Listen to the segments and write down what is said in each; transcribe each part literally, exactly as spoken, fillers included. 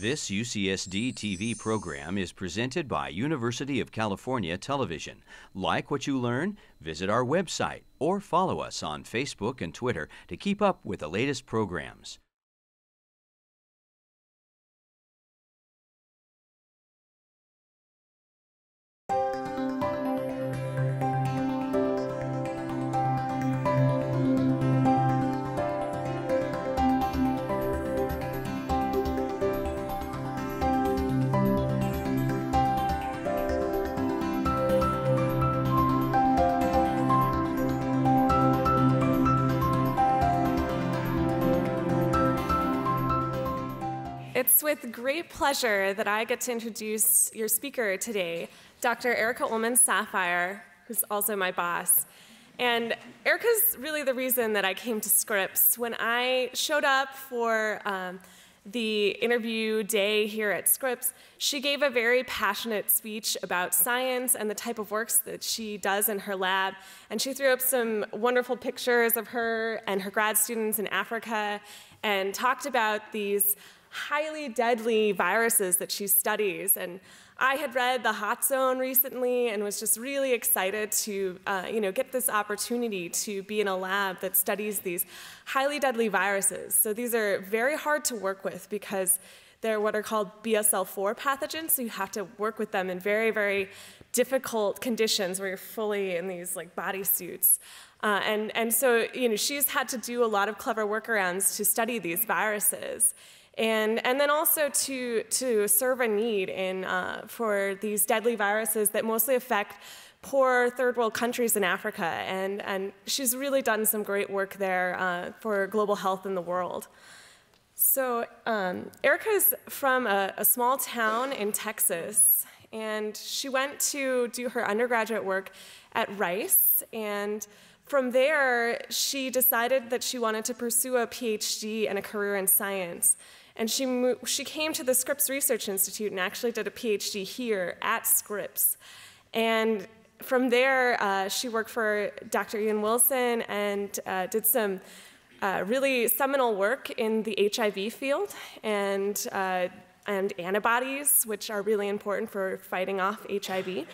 This U C S D T V program is presented by University of California Television. Like what you learn? Visit our website or follow us on Facebook and Twitter to keep up with the latest programs. It's with great pleasure that I get to introduce your speaker today, Doctor Erica Ollman Saphire, who's also my boss. And Erica's really the reason that I came to Scripps. When I showed up for um, the interview day here at Scripps, she gave a very passionate speech about science and the type of works that she does in her lab. And she threw up some wonderful pictures of her and her grad students in Africa and talked about these highly deadly viruses that she studies. And I had read The Hot Zone recently and was just really excited to uh, you know, get this opportunity to be in a lab that studies these highly deadly viruses. So these are very hard to work with because they're what are called B S L four pathogens, so you have to work with them in very, very difficult conditions where you're fully in these like body suits. Uh, and, and so you know, she's had to do a lot of clever workarounds to study these viruses. And, and then also to, to serve a need in, uh, for these deadly viruses that mostly affect poor third world countries in Africa. And, and she's really done some great work there uh, for global health in the world. So um, Erica's from a, a small town in Texas, and she went to do her undergraduate work at Rice. And from there, she decided that she wanted to pursue a PhD and a career in science. And she, moved, she came to the Scripps Research Institute and actually did a PhD here at Scripps. And from there, uh, she worked for Doctor Ian Wilson and uh, did some uh, really seminal work in the H I V field and, uh, and antibodies, which are really important for fighting off H I V.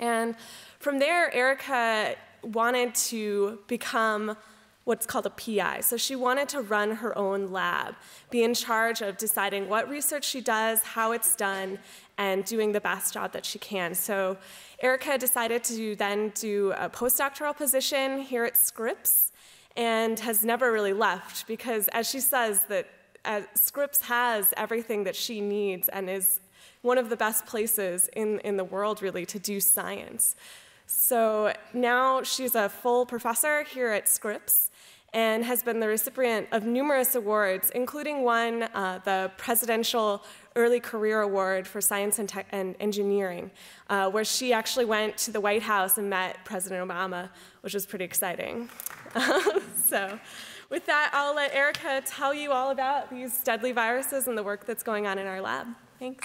And from there, Erica wanted to become what's called a P I. So she wanted to run her own lab, be in charge of deciding what research she does, how it's done, and doing the best job that she can. So Erica decided to then do a postdoctoral position here at Scripps and has never really left because, as she says, that uh, Scripps has everything that she needs and is one of the best places in, in the world, really, to do science. So now she's a full professor here at Scripps and has been the recipient of numerous awards, including one, uh, the Presidential Early Career Award for Science and, Tech and Engineering, uh, where she actually went to the White House and met President Obama, which was pretty exciting. So with that, I'll let Erica tell you all about these deadly viruses and the work that's going on in our lab. Thanks.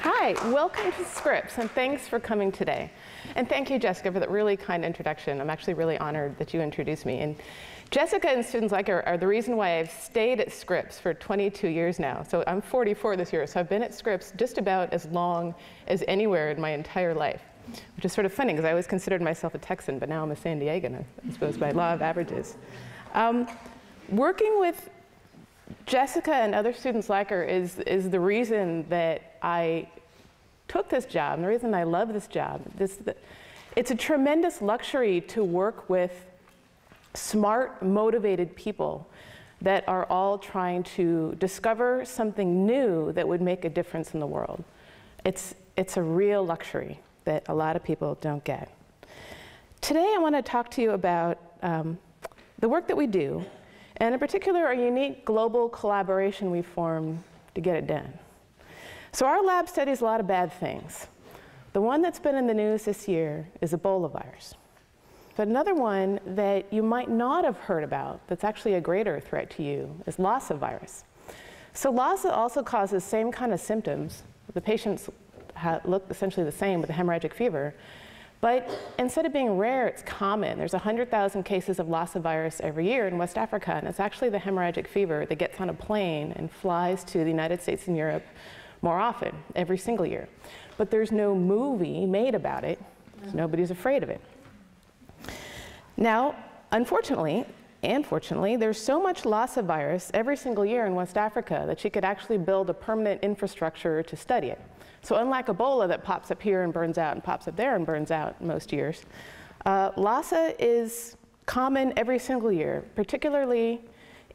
Hi, welcome to Scripps, and thanks for coming today. And thank you, Jessica, for that really kind introduction. I'm actually really honored that you introduced me. And Jessica and students like her are the reason why I've stayed at Scripps for twenty-two years now. So I'm forty-four this year, so I've been at Scripps just about as long as anywhere in my entire life, which is sort of funny because I always considered myself a Texan, but now I'm a San Diegan, I suppose, by law of averages. Um, working with Jessica and other students like her is, is the reason that I took this job, and the reason I love this job. This, the, it's a tremendous luxury to work with smart, motivated people that are all trying to discover something new that would make a difference in the world. It's, it's a real luxury that a lot of people don't get. Today I want to talk to you about um, the work that we do, and in particular, our unique global collaboration we formed to get it done. So our lab studies a lot of bad things. The one that's been in the news this year is Ebola virus. But another one that you might not have heard about that's actually a greater threat to you is Lassa virus. So Lassa also causes the same kind of symptoms. The patients look essentially the same with a hemorrhagic fever, But instead of being rare, it's common. There's one hundred thousand cases of Lassa virus every year in West Africa, and it's actually the hemorrhagic fever that gets on a plane and flies to the United States and Europe more often, every single year. But there's no movie made about it, so nobody's afraid of it. Now, unfortunately, and fortunately, there's so much Lassa virus every single year in West Africa that she could actually build a permanent infrastructure to study it. So unlike Ebola that pops up here and burns out and pops up there and burns out most years, uh, Lassa is common every single year, particularly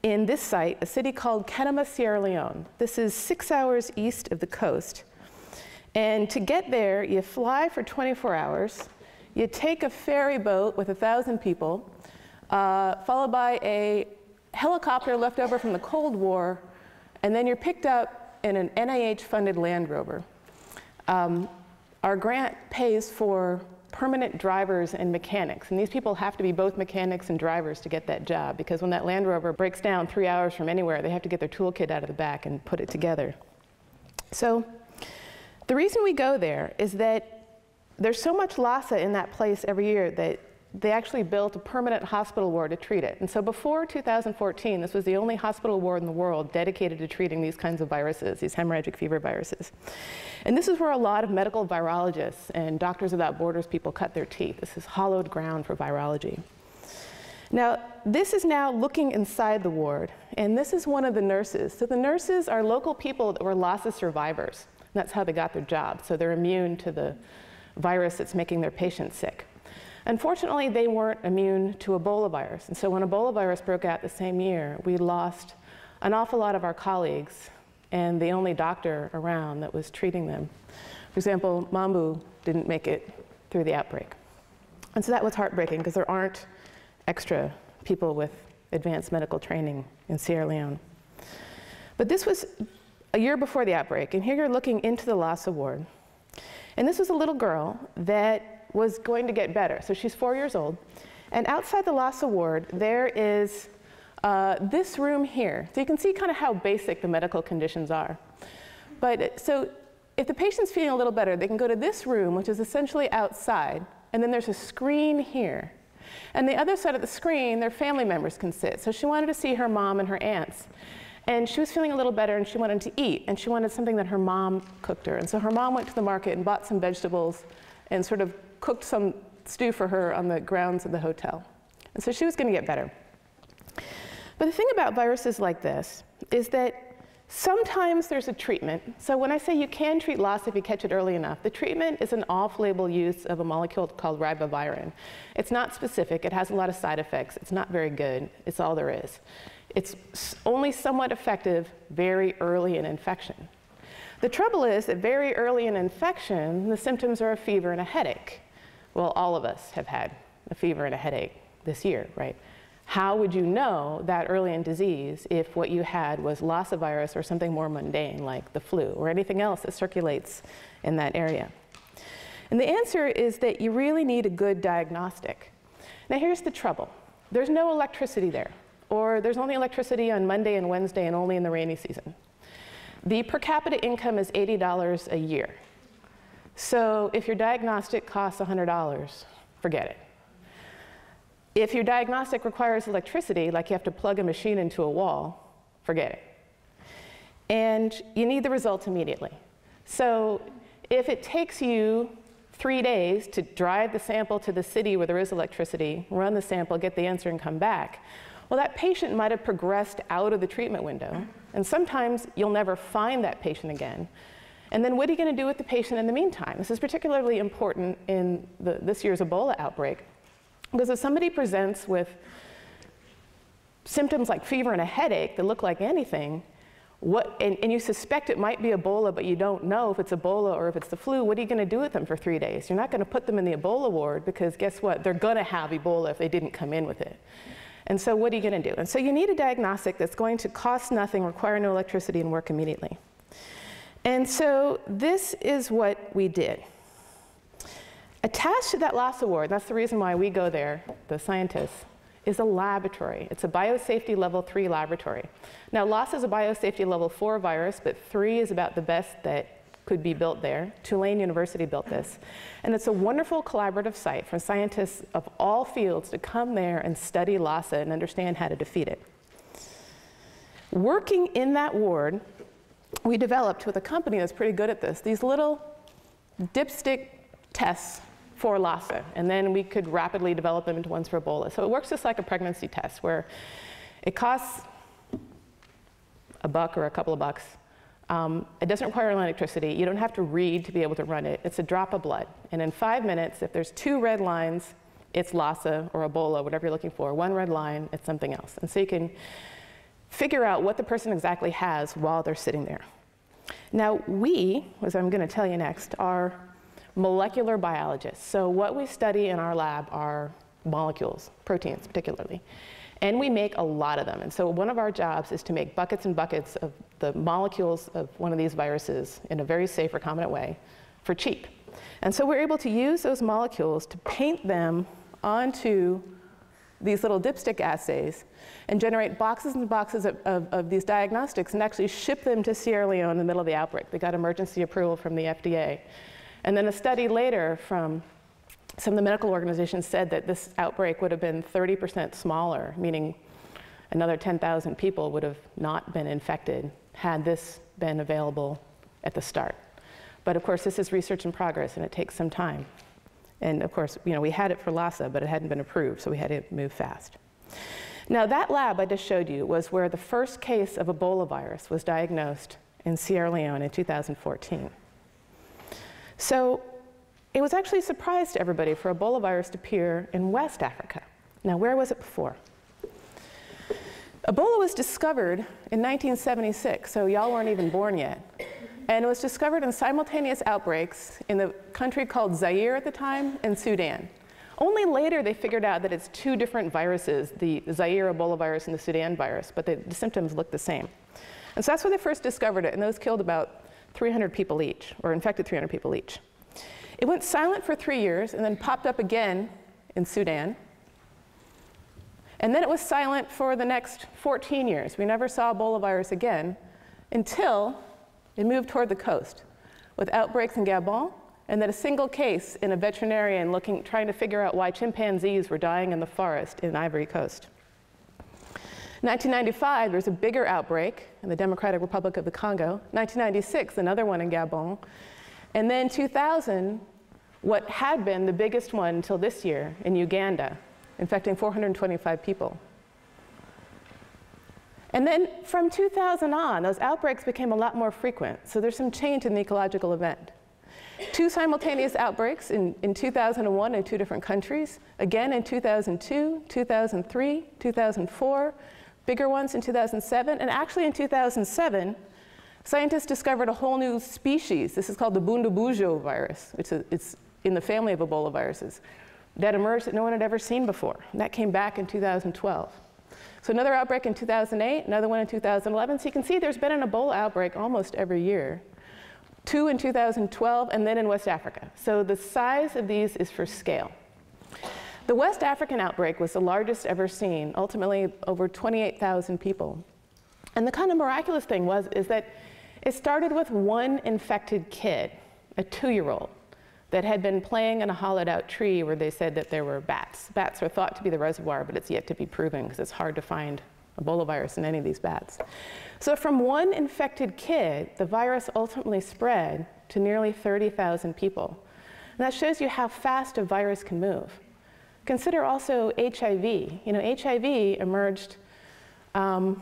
in this site, a city called Kenema, Sierra Leone. This is six hours east of the coast. And to get there, you fly for twenty-four hours, you take a ferry boat with one thousand people, uh, followed by a helicopter left over from the Cold War, and then you're picked up in an N I H-funded Land Rover. Um, our grant pays for permanent drivers and mechanics, and these people have to be both mechanics and drivers to get that job, because when that Land Rover breaks down three hours from anywhere, they have to get their toolkit out of the back and put it together. So the reason we go there is that there's so much Lassa in that place every year that they actually built a permanent hospital ward to treat it. And so before two thousand fourteen, this was the only hospital ward in the world dedicated to treating these kinds of viruses, these hemorrhagic fever viruses. And this is where a lot of medical virologists and Doctors Without Borders people cut their teeth. This is hollowed ground for virology. Now, this is now looking inside the ward, and this is one of the nurses. So the nurses are local people that were Lassa survivors. And that's how they got their job, so they're immune to the virus that's making their patients sick. Unfortunately, they weren't immune to Ebola virus. And so when Ebola virus broke out the same year, we lost an awful lot of our colleagues and the only doctor around that was treating them. For example, Mambu didn't make it through the outbreak. And so that was heartbreaking, because there aren't extra people with advanced medical training in Sierra Leone. But this was a year before the outbreak. And here you're looking into the Lassa ward. And this was a little girl that was going to get better. So she's four years old. And outside the Lassa ward, there is uh, this room here. So you can see kind of how basic the medical conditions are. But so if the patient's feeling a little better, they can go to this room, which is essentially outside. And then there's a screen here. And the other side of the screen, their family members can sit. So she wanted to see her mom and her aunts. And she was feeling a little better, and she wanted to eat. And she wanted something that her mom cooked her. And so her mom went to the market and bought some vegetables and sort of cooked some stew for her on the grounds of the hotel. And so she was going to get better. But the thing about viruses like this is that sometimes there's a treatment. So when I say you can treat Lassa if you catch it early enough, the treatment is an off-label use of a molecule called ribavirin. It's not specific. It has a lot of side effects. It's not very good. It's all there is. It's only somewhat effective very early in infection. The trouble is that very early in infection, the symptoms are a fever and a headache. Well, all of us have had a fever and a headache this year, right? How would you know that early in disease if what you had was Lassa virus or something more mundane like the flu or anything else that circulates in that area? And the answer is that you really need a good diagnostic. Now, here's the trouble. There's no electricity there, or there's only electricity on Monday and Wednesday and only in the rainy season. The per capita income is eighty dollars a year. So if your diagnostic costs one hundred dollars, forget it. If your diagnostic requires electricity, like you have to plug a machine into a wall, forget it. And you need the results immediately. So if it takes you three days to drive the sample to the city where there is electricity, run the sample, get the answer, and come back, well, that patient might have progressed out of the treatment window. And sometimes you'll never find that patient again. And then what are you going to do with the patient in the meantime? This is particularly important in the, this year's Ebola outbreak, because if somebody presents with symptoms like fever and a headache that look like anything, what, and, and you suspect it might be Ebola, but you don't know if it's Ebola or if it's the flu, what are you going to do with them for three days? You're not going to put them in the Ebola ward, because guess what? They're going to have Ebola if they didn't come in with it. And so what are you going to do? And so you need a diagnostic that's going to cost nothing, require no electricity, and work immediately. And so this is what we did. Attached to that Lassa ward, that's the reason why we go there, the scientists, is a laboratory. It's a biosafety level three laboratory. Now, Lassa is a biosafety level four virus, but three is about the best that could be built there. Tulane University built this. And it's a wonderful collaborative site for scientists of all fields to come there and study Lassa and understand how to defeat it. Working in that ward, we developed with a company that's pretty good at this, these little dipstick tests for Lassa, and then we could rapidly develop them into ones for Ebola. So it works just like a pregnancy test, where it costs a buck or a couple of bucks. Um, it doesn't require electricity. You don't have to read to be able to run it. It's a drop of blood. And in five minutes, if there's two red lines, it's Lassa or Ebola, whatever you're looking for. One red line, it's something else. And so you can figure out what the person exactly has while they're sitting there. Now we, as I'm going to tell you next, are molecular biologists. So what we study in our lab are molecules, proteins particularly. And we make a lot of them. And so one of our jobs is to make buckets and buckets of the molecules of one of these viruses in a very safe, recombinant way for cheap. And so we're able to use those molecules to paint them onto these little dipstick assays and generate boxes and boxes of, of, of these diagnostics and actually ship them to Sierra Leone in the middle of the outbreak. They got emergency approval from the F D A. And then a study later from some of the medical organizations said that this outbreak would have been thirty percent smaller, meaning another ten thousand people would have not been infected had this been available at the start. But of course, this is research in progress, and it takes some time. And of course, you know, we had it for Lassa, but it hadn't been approved, so we had to move fast. Now, that lab I just showed you was where the first case of Ebola virus was diagnosed in Sierra Leone in two thousand fourteen. So it was actually a surprise to everybody for Ebola virus to appear in West Africa. Now, where was it before? Ebola was discovered in nineteen seventy-six, so y'all weren't even born yet. And it was discovered in simultaneous outbreaks in the country called Zaire at the time and Sudan. Only later they figured out that it's two different viruses, the Zaire Ebola virus and the Sudan virus, but the symptoms look the same. And so that's where they first discovered it, and those killed about three hundred people each, or infected three hundred people each. It went silent for three years and then popped up again in Sudan. And then it was silent for the next fourteen years. We never saw Ebola virus again until it moved toward the coast with outbreaks in Gabon, and then a single case in a veterinarian looking, trying to figure out why chimpanzees were dying in the forest in Ivory Coast. In nineteen ninety-five, there was a bigger outbreak in the Democratic Republic of the Congo. nineteen ninety-six, another one in Gabon. And then two thousand, what had been the biggest one until this year in Uganda, infecting four hundred twenty-five people. And then from two thousand on, those outbreaks became a lot more frequent. So there's some change in the ecological event. Two simultaneous outbreaks in, in two thousand one in two different countries. Again in two thousand two, two thousand three, two thousand four, bigger ones in two thousand seven. And actually in two thousand seven, scientists discovered a whole new species. This is called the Bundibugyo virus. It's, a, it's in the family of Ebola viruses that emerged that no one had ever seen before. And that came back in two thousand twelve. So another outbreak in two thousand eight, another one in two thousand eleven. So you can see there's been an Ebola outbreak almost every year. Two in two thousand twelve, and then in West Africa. So the size of these is for scale. The West African outbreak was the largest ever seen, ultimately over twenty-eight thousand people. And the kind of miraculous thing was is that it started with one infected kid, a two-year-old, that had been playing in a hollowed-out tree where they said that there were bats. Bats are thought to be the reservoir, but it's yet to be proven because it's hard to find Ebola virus in any of these bats. So from one infected kid, the virus ultimately spread to nearly thirty thousand people. And that shows you how fast a virus can move. Consider also H I V. You know, H I V emerged um,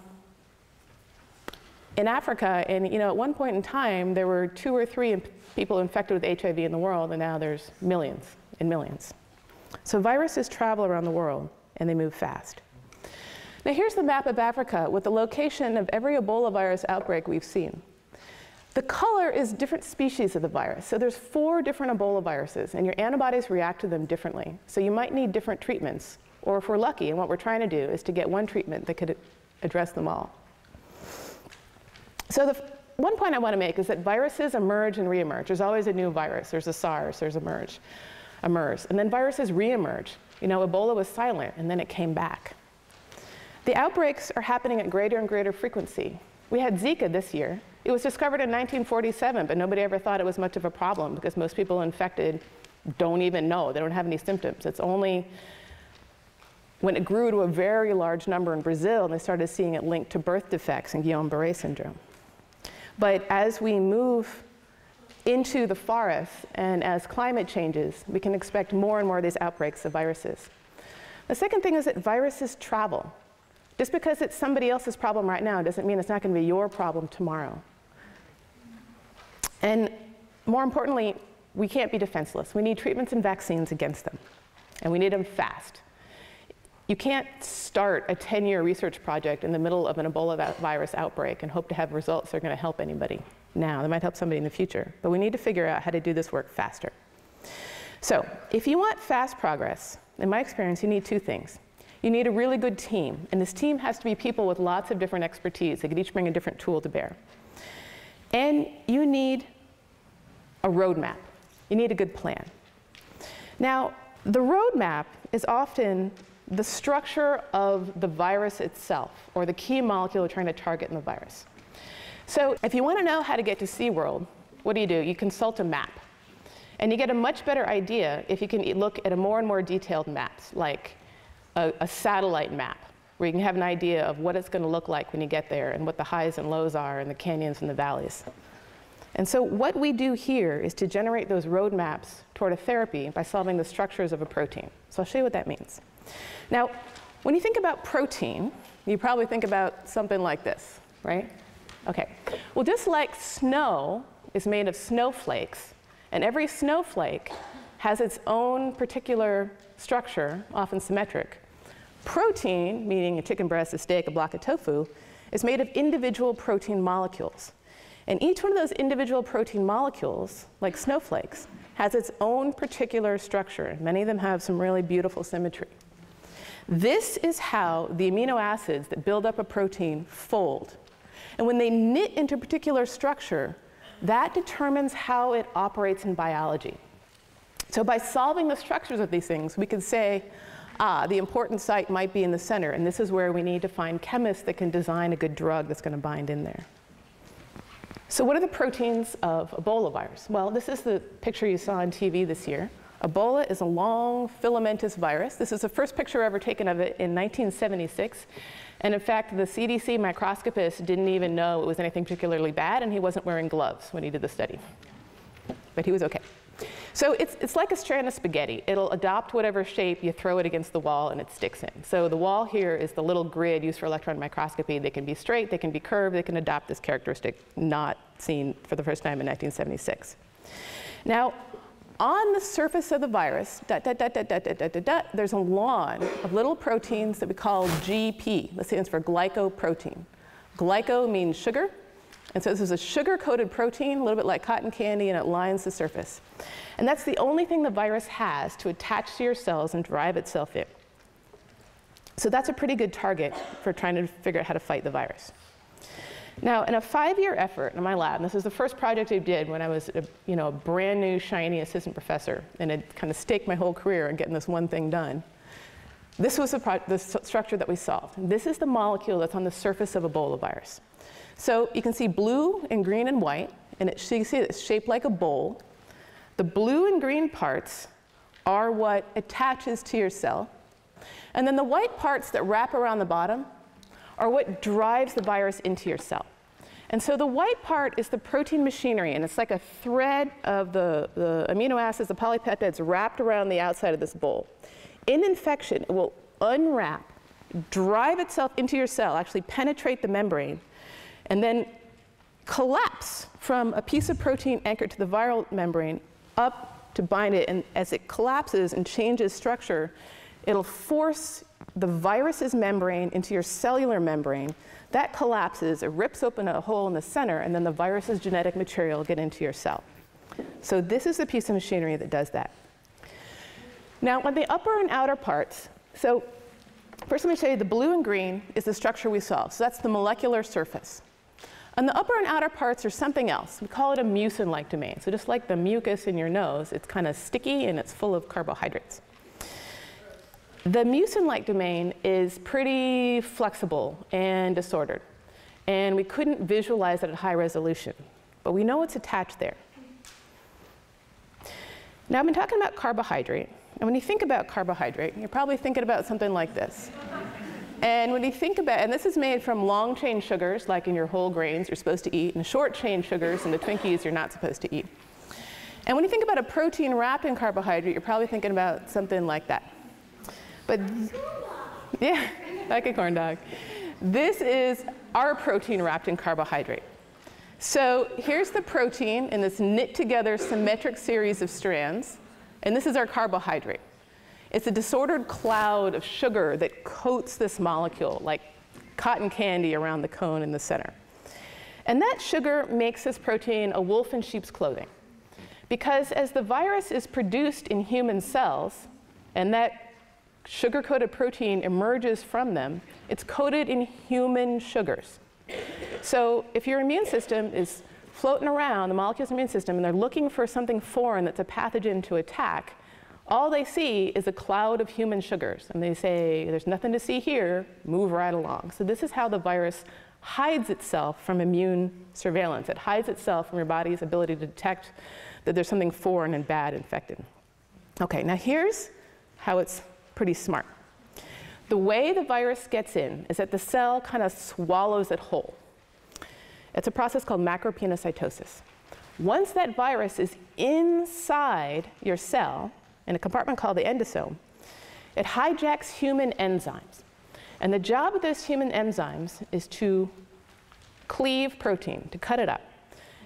in Africa, and you know, at one point in time, there were two or three people infected with H I V in the world, and now there's millions and millions. So viruses travel around the world, and they move fast. Now here's the map of Africa with the location of every Ebola virus outbreak we've seen. The color is different species of the virus. So there's four different Ebola viruses, and your antibodies react to them differently. So you might need different treatments, or if we're lucky, and what we're trying to do is to get one treatment that could address them all. So the one point I want to make is that viruses emerge and reemerge. There's always a new virus. There's a SARS, there's a MERS, a MERS. And then viruses reemerge. You know, Ebola was silent, and then it came back. The outbreaks are happening at greater and greater frequency. We had Zika this year, It was discovered in nineteen forty-seven, but nobody ever thought it was much of a problem because most people infected don't even know. They don't have any symptoms. It's only when it grew to a very large number in Brazil and they started seeing it linked to birth defects and Guillain-Barré syndrome. But as we move into the forests and as climate changes, we can expect more and more of these outbreaks of viruses. The second thing is that viruses travel. Just because it's somebody else's problem right now doesn't mean it's not going to be your problem tomorrow. And more importantly, we can't be defenseless. We need treatments and vaccines against them, and we need them fast. You can't start a ten-year research project in the middle of an Ebola virus outbreak and hope to have results that are going to help anybody now. They might help somebody in the future, but we need to figure out how to do this work faster. So if you want fast progress, in my experience, you need two things. You need a really good team, and this team has to be people with lots of different expertise. They could each bring a different tool to bear. And you need a roadmap. You need a good plan. Now, the roadmap is often the structure of the virus itself, or the key molecule we're trying to target in the virus. So if you want to know how to get to SeaWorld, what do you do? You consult a map. And you get a much better idea if you can look at a more and more detailed maps, like a, a satellite map, where you can have an idea of what it's going to look like when you get there and what the highs and lows are and the canyons and the valleys. And so what we do here is to generate those roadmaps toward a therapy by solving the structures of a protein. So I'll show you what that means. Now, when you think about protein, you probably think about something like this, right? Okay. Well, just like snow is made of snowflakes, and every snowflake has its own particular structure, often symmetric, protein, meaning a chicken breast, a steak, a block of tofu, is made of individual protein molecules. And each one of those individual protein molecules, like snowflakes, has its own particular structure. Many of them have some really beautiful symmetry. This is how the amino acids that build up a protein fold. And when they knit into a particular structure, that determines how it operates in biology. So by solving the structures of these things, we can say, ah, the important site might be in the center, and this is where we need to find chemists that can design a good drug that's going to bind in there. So what are the proteins of Ebola virus? Well, this is the picture you saw on T V this year. Ebola is a long, filamentous virus. This is the first picture ever taken of it in nineteen seventy-six. And in fact, the C D C microscopist didn't even know it was anything particularly bad, and he wasn't wearing gloves when he did the study. But he was OK. So it's, it's like a strand of spaghetti. It'll adopt whatever shape you throw it against the wall, and it sticks in. So the wall here is the little grid used for electron microscopy. They can be straight. They can be curved. They can adopt this characteristic not seen for the first time in nineteen seventy-six. Now, on the surface of the virus, dot, dot, dot, dot, dot, dot, dot, dot, there's a lawn of little proteins that we call G P. This stands for glycoprotein. Glyco means sugar. And so this is a sugar-coated protein, a little bit like cotton candy, and it lines the surface. And that's the only thing the virus has to attach to your cells and drive itself in. So that's a pretty good target for trying to figure out how to fight the virus. Now, in a five-year effort in my lab, and this is the first project I did when I was a, you know, a brand new, shiny assistant professor, and I'd kind of staked my whole career on getting this one thing done. This was the, pro the st structure that we solved. And this is the molecule that's on the surface of Ebola virus. So you can see blue and green and white, and it, you can see it's shaped like a bowl. The blue and green parts are what attaches to your cell. And then the white parts that wrap around the bottom are what drives the virus into your cell. And so the white part is the protein machinery, and it's like a thread of the, the amino acids, the polypeptides wrapped around the outside of this bowl. In infection, it will unwrap, drive itself into your cell, actually penetrate the membrane, and then collapse from a piece of protein anchored to the viral membrane up to bind it. And as it collapses and changes structure, it'll force the virus's membrane into your cellular membrane. That collapses, it rips open a hole in the center, and then the virus's genetic material will get into your cell. So this is the piece of machinery that does that. Now, on the upper and outer parts, so first let me show you the blue and green is the structure we solved. So that's the molecular surface. On the upper and outer parts are something else. We call it a mucin-like domain. So just like the mucus in your nose, it's kind of sticky and it's full of carbohydrates. The mucin-like domain is pretty flexible and disordered. and we couldn't visualize it at high resolution, but we know it's attached there. Now, I've been talking about carbohydrate, and when you think about carbohydrate, you're probably thinking about something like this. And when you think about, and this is made from long-chain sugars, like in your whole grains you're supposed to eat, and short-chain sugars in the Twinkies you're not supposed to eat. And when you think about a protein wrapped in carbohydrate, you're probably thinking about something like that. But, yeah, like a corn dog. This is our protein wrapped in carbohydrate. So here's the protein in this knit together symmetric series of strands, and this is our carbohydrate. It's a disordered cloud of sugar that coats this molecule like cotton candy around the cone in the center. And that sugar makes this protein a wolf in sheep's clothing, because as the virus is produced in human cells and that sugar-coated protein emerges from them, it's coated in human sugars. So if your immune system is floating around, the molecules in the immune system, and they're looking for something foreign that's a pathogen to attack, all they see is a cloud of human sugars. And they say, there's nothing to see here, move right along. So this is how the virus hides itself from immune surveillance. It hides itself from your body's ability to detect that there's something foreign and bad infected. Okay, now here's how it's pretty smart. The way the virus gets in is that the cell kind of swallows it whole. It's a process called macropinocytosis. Once that virus is inside your cell, in a compartment called the endosome, it hijacks human enzymes. And the job of those human enzymes is to cleave protein, to cut it up.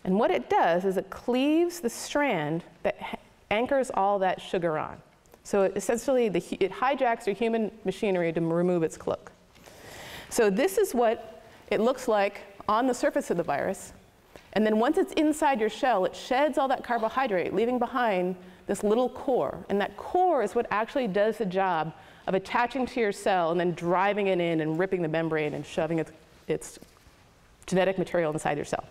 And what it does is it cleaves the strand that anchors all that sugar on. So it essentially, the, it hijacks your human machinery to remove its cloak. So this is what it looks like on the surface of the virus. And then once it's inside your shell, it sheds all that carbohydrate, leaving behind this little core. And that core is what actually does the job of attaching to your cell and then driving it in and ripping the membrane and shoving its, its genetic material inside your cell.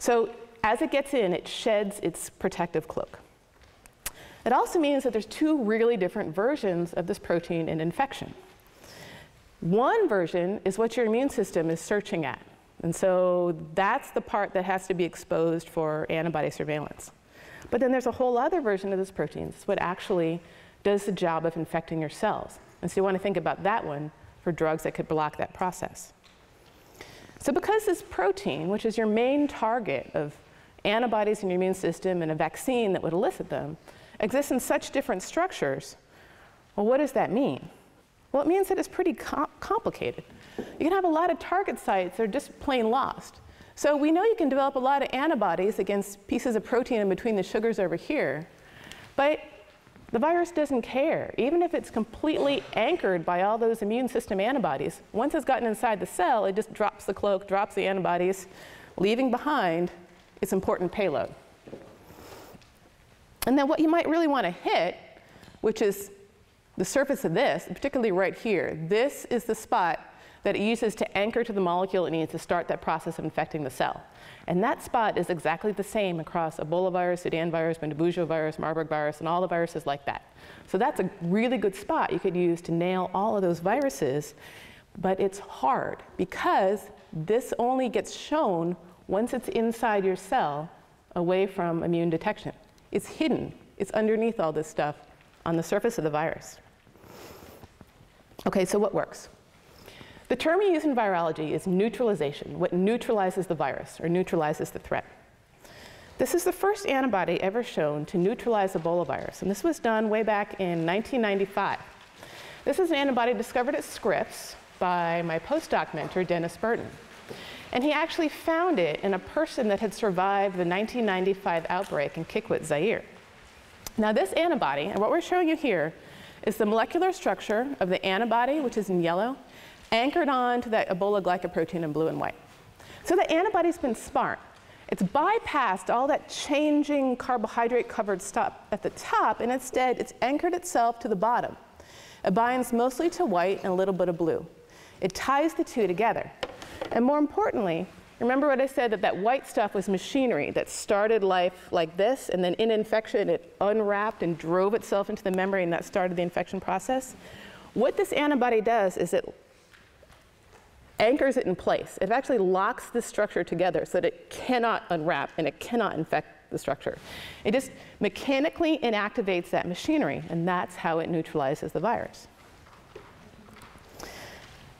So as it gets in, it sheds its protective cloak. It also means that there's two really different versions of this protein in infection. One version is what your immune system is searching at. And so that's the part that has to be exposed for antibody surveillance. But then there's a whole other version of this protein. It's what actually does the job of infecting your cells. And so you want to think about that one for drugs that could block that process. So because this protein, which is your main target of antibodies in your immune system and a vaccine that would elicit them, exists in such different structures, well, what does that mean? Well, it means that it's pretty com complicated. You can have a lot of target sites that are just plain lost. So we know you can develop a lot of antibodies against pieces of protein in between the sugars over here, but the virus doesn't care. Even if it's completely anchored by all those immune system antibodies, once it's gotten inside the cell, it just drops the cloak, drops the antibodies, leaving behind its important payload. And then what you might really want to hit, which is the surface of this, particularly right here, this is the spot that it uses to anchor to the molecule it needs to start that process of infecting the cell. And that spot is exactly the same across Ebola virus, Sudan virus, Bundibugyo virus, Marburg virus, and all the viruses like that. So that's a really good spot you could use to nail all of those viruses, but it's hard because this only gets shown once it's inside your cell, away from immune detection. It's hidden. It's underneath all this stuff on the surface of the virus. Okay, so what works? The term we use in virology is neutralization, what neutralizes the virus or neutralizes the threat. This is the first antibody ever shown to neutralize Ebola virus, and this was done way back in nineteen ninety-five. This is an antibody discovered at Scripps by my postdoc mentor, Dennis Burton. And he actually found it in a person that had survived the nineteen ninety-five outbreak in Kikwit, Zaire. Now this antibody, and what we're showing you here, is the molecular structure of the antibody, which is in yellow, anchored on to that Ebola glycoprotein in blue and white. So the antibody's been smart. It's bypassed all that changing carbohydrate-covered stuff at the top, and instead it's anchored itself to the bottom. It binds mostly to white and a little bit of blue. It ties the two together. And more importantly, remember what I said, that that white stuff was machinery that started life like this, and then in infection it unwrapped and drove itself into the membrane that started the infection process. What this antibody does is it anchors it in place. It actually locks this structure together so that it cannot unwrap and it cannot infect the structure. It just mechanically inactivates that machinery, and that's how it neutralizes the virus.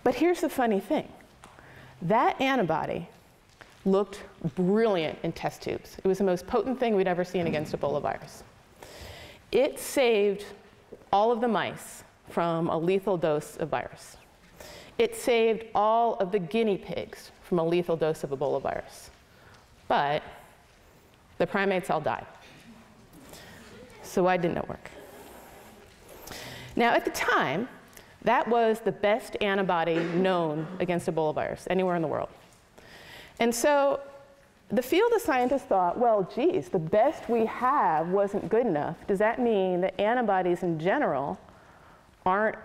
But here's the funny thing. That antibody looked brilliant in test tubes. It was the most potent thing we'd ever seen against Ebola virus. It saved all of the mice from a lethal dose of virus. It saved all of the guinea pigs from a lethal dose of Ebola virus. But the primates all died. So why didn't it work? Now, at the time, that was the best antibody known against Ebola virus anywhere in the world. And so the field of scientists thought, well, geez, the best we have wasn't good enough. Does that mean that antibodies in general aren't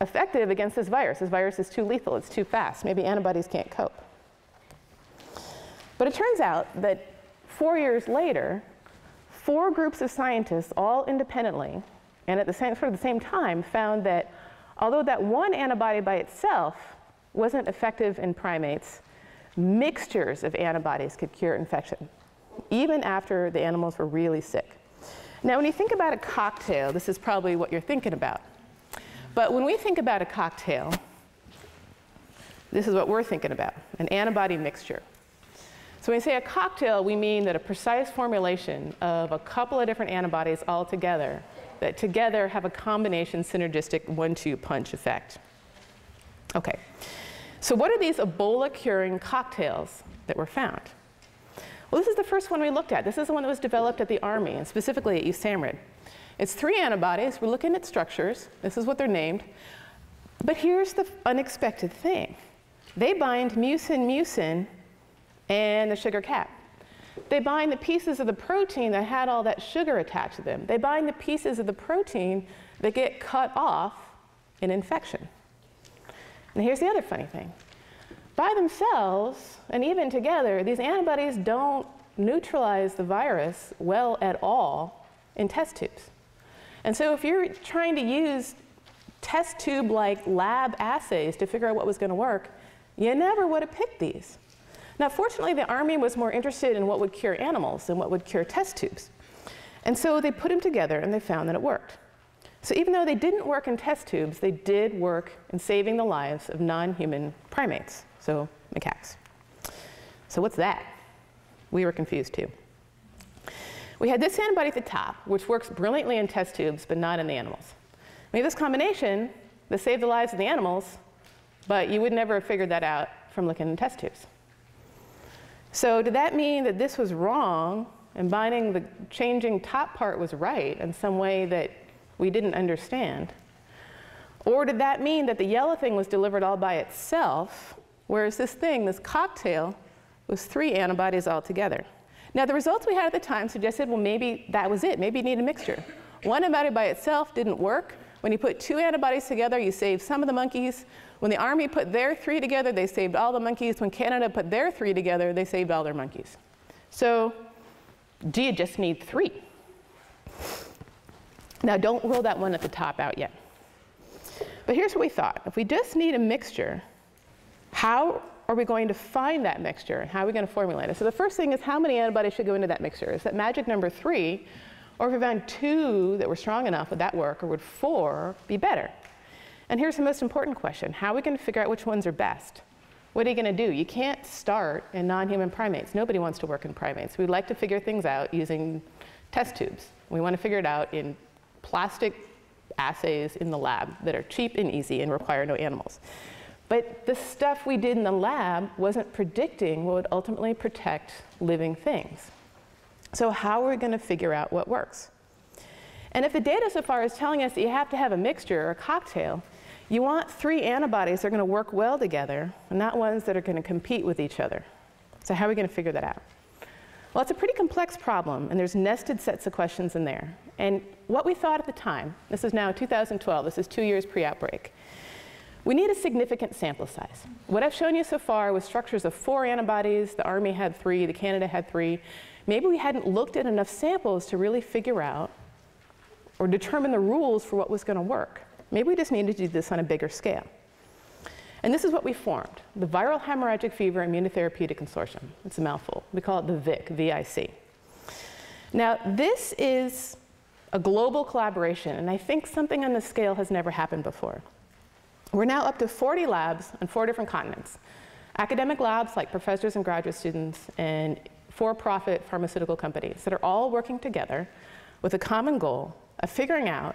effective against this virus? This virus is too lethal. It's too fast. Maybe antibodies can't cope. But it turns out that four years later, four groups of scientists, all independently, and at the same, sort of the same time, found that although that one antibody by itself wasn't effective in primates, mixtures of antibodies could cure infection, even after the animals were really sick. Now, when you think about a cocktail, this is probably what you're thinking about. But when we think about a cocktail, this is what we're thinking about, an antibody mixture. So when we say a cocktail, we mean that a precise formulation of a couple of different antibodies all together that together have a combination synergistic one two punch effect. OK. So what are these Ebola-curing cocktails that were found? Well, this is the first one we looked at. This is the one that was developed at the Army, and specifically at USAMRIID. It's three antibodies. We're looking at structures. This is what they're named. But here's the unexpected thing. They bind mucin-mucin and the sugar cap. They bind the pieces of the protein that had all that sugar attached to them. They bind the pieces of the protein that get cut off in infection. And here's the other funny thing. By themselves, and even together, these antibodies don't neutralize the virus well at all in test tubes. And so if you're trying to use test tube-like lab assays to figure out what was going to work, you never would have picked these. Now, fortunately, the Army was more interested in what would cure animals than what would cure test tubes. And so they put them together, and they found that it worked. So even though they didn't work in test tubes, they did work in saving the lives of non-human primates, so macaques. So what's that? We were confused, too. We had this antibody at the top, which works brilliantly in test tubes, but not in the animals. We had this combination that saved the lives of the animals, but you would never have figured that out from looking in test tubes. So did that mean that this was wrong, and binding the changing top part was right in some way that we didn't understand? Or did that mean that the yellow thing was delivered all by itself, whereas this thing, this cocktail, was three antibodies all together? Now, the results we had at the time suggested, well, maybe that was it. Maybe you need a mixture. One antibody by itself didn't work. When you put two antibodies together, you saved some of the monkeys. When the Army put their three together, they saved all the monkeys. When Canada put their three together, they saved all their monkeys. So do you just need three? Now, don't rule that one at the top out yet. But here's what we thought. If we just need a mixture, how are we going to find that mixture, and how are we going to formulate it? So the first thing is, how many antibodies should go into that mixture? Is that magic number three? Or if we found two that were strong enough, would that work? Or would four be better? And here's the most important question. How are we going to figure out which ones are best? What are you going to do? You can't start in non-human primates. Nobody wants to work in primates. We like to figure things out using test tubes. We want to figure it out in plastic assays in the lab that are cheap and easy and require no animals. But the stuff we did in the lab wasn't predicting what would ultimately protect living things. So how are we going to figure out what works? And if the data so far is telling us that you have to have a mixture or a cocktail, you want three antibodies that are going to work well together, and not ones that are going to compete with each other. So how are we going to figure that out? Well, it's a pretty complex problem, and there's nested sets of questions in there. And what we thought at the time, this is now two thousand twelve, this is two years pre-outbreak, we need a significant sample size. What I've shown you so far was structures of four antibodies. The Army had three. The Canada had three. Maybe we hadn't looked at enough samples to really figure out or determine the rules for what was going to work. Maybe we just needed to do this on a bigger scale. And this is what we formed, the Viral Hemorrhagic Fever Immunotherapeutic Consortium. It's a mouthful. We call it the V I C, V I C. Now, this is a global collaboration, and I think something on this scale has never happened before. We're now up to forty labs on four different continents. Academic labs like professors and graduate students and for-profit pharmaceutical companies that are all working together with a common goal of figuring out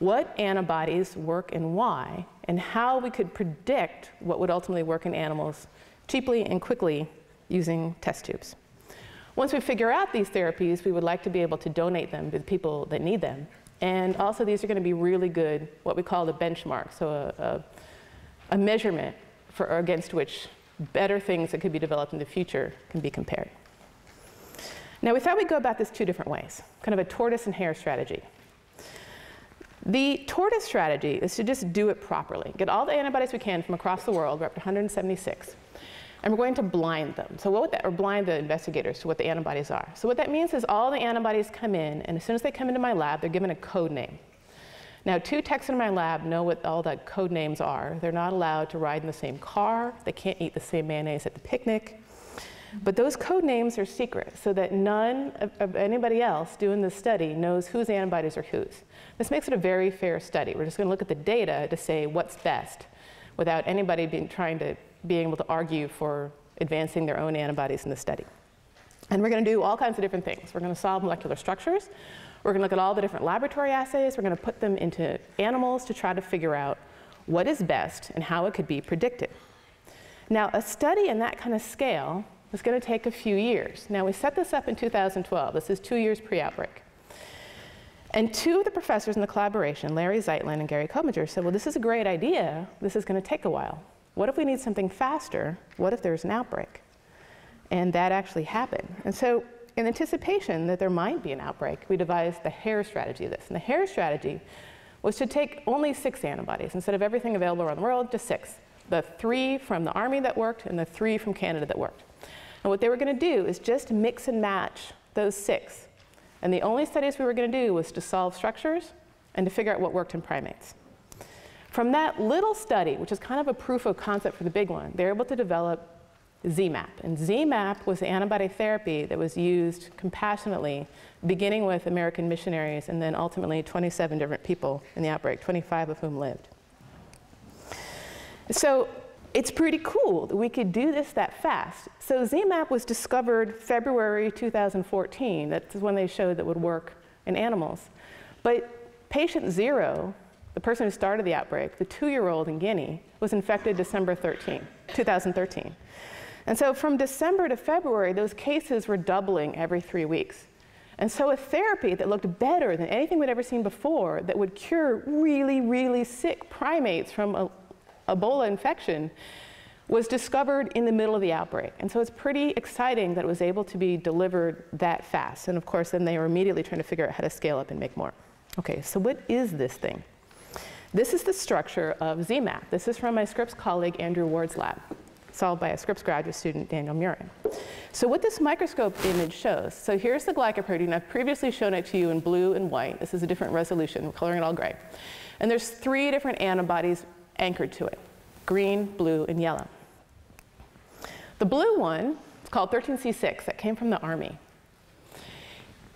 what antibodies work and why, and how we could predict what would ultimately work in animals cheaply and quickly using test tubes. Once we figure out these therapies, we would like to be able to donate them to the people that need them. And also, these are going to be really good, what we call a benchmark, so a, a, a measurement for or against which better things that could be developed in the future can be compared. Now, we thought we'd go about this two different ways, kind of a tortoise and hare strategy. The tortoise strategy is to just do it properly, get all the antibodies we can from across the world. We're up to one hundred seventy-six. And we're going to blind them. So what would that, or blind the investigators to what the antibodies are. So what that means is all the antibodies come in, and as soon as they come into my lab, they're given a code name. Now, two techs in my lab know what all the code names are. They're not allowed to ride in the same car. They can't eat the same mayonnaise at the picnic. But those code names are secret, so that none of, of anybody else doing this study knows whose antibodies are whose. This makes it a very fair study. We're just going to look at the data to say what's best, without anybody being trying to being able to argue for advancing their own antibodies in the study. And we're going to do all kinds of different things. We're going to solve molecular structures. We're going to look at all the different laboratory assays. We're going to put them into animals to try to figure out what is best and how it could be predicted. Now, a study in that kind of scale is going to take a few years. Now, we set this up in two thousand twelve. This is two years pre-outbreak. And two of the professors in the collaboration, Larry Zeitlin and Gary Kobinger, said, well, this is a great idea. This is going to take a while. What if we need something faster? What if there's an outbreak? And that actually happened. And so in anticipation that there might be an outbreak, we devised the hare strategy of this. And the hare strategy was to take only six antibodies instead of everything available around the world, just six. The three from the Army that worked and the three from Canada that worked. And what they were going to do is just mix and match those six. And the only studies we were going to do was to solve structures and to figure out what worked in primates. From that little study, which is kind of a proof of concept for the big one, they're able to develop ZMapp. And ZMapp was the antibody therapy that was used compassionately, beginning with American missionaries and then ultimately twenty-seven different people in the outbreak, twenty-five of whom lived. So it's pretty cool that we could do this that fast. So ZMapp was discovered February two thousand fourteen. That's when they showed that would work in animals. But patient zero, the person who started the outbreak, the two-year-old in Guinea, was infected December thirteenth, two thousand thirteen. And so from December to February, those cases were doubling every three weeks. And so a therapy that looked better than anything we'd ever seen before, that would cure really, really sick primates from a Ebola infection, was discovered in the middle of the outbreak. And so it's pretty exciting that it was able to be delivered that fast. And of course, then they were immediately trying to figure out how to scale up and make more. OK, so what is this thing? This is the structure of ZMapp. This is from my Scripps colleague, Andrew Ward's lab, solved by a Scripps graduate student, Daniel Murin. So what this microscope image shows, so here's the glycoprotein. I've previously shown it to you in blue and white. This is a different resolution. We're coloring it all gray. And there's three different antibodies anchored to it, green, blue, and yellow. The blue one is called thirteen C six. That came from the Army.